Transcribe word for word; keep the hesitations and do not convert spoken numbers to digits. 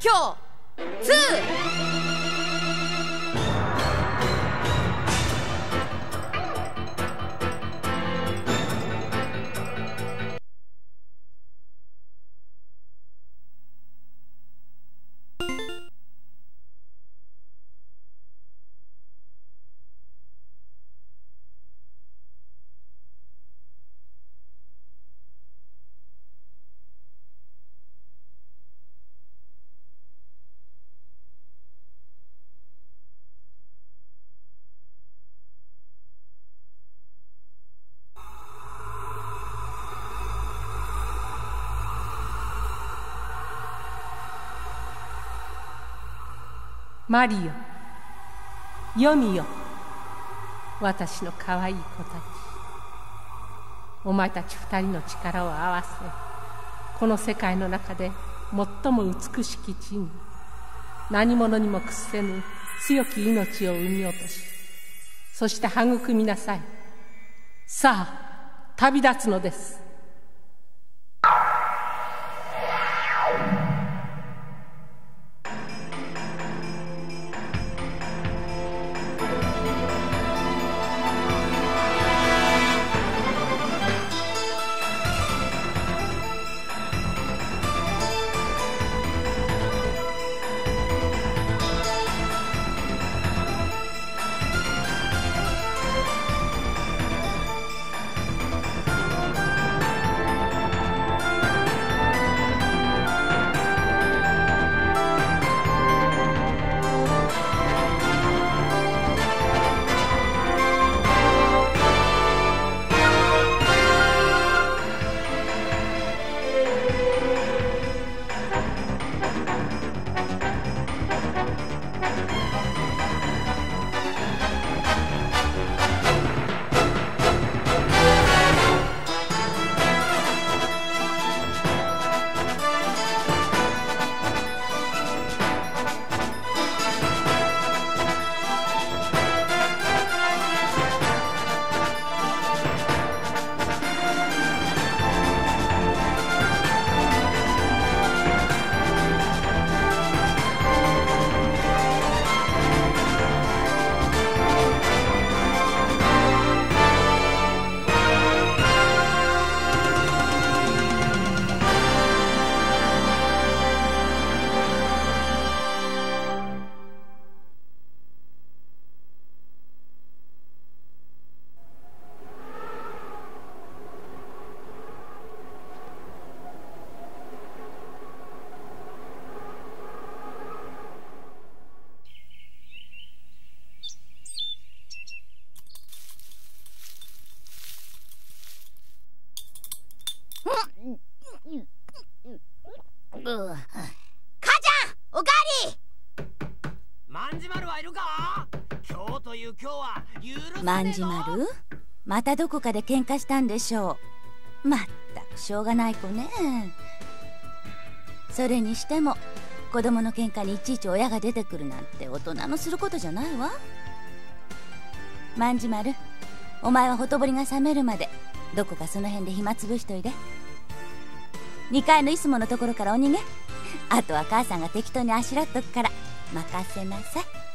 京にマリよ、読みよ、私のかわいい子たち。お前たち二人の力を合わせ、この世界の中で最も美しき地に、何者にも屈せぬ強き命を産み落とし、そして育みなさい。さあ、旅立つのです。万事丸、またどこかで喧嘩したんでしょう。まったくしょうがない子ね。それにしても子供の喧嘩にいちいち親が出てくるなんて大人のすることじゃないわ。万事丸、お前はほとぼりが冷めるまでどこかその辺で暇つぶしといで。にかいのいすものところからお逃げ。あとは母さんが適当にあしらっとくから任せなさい。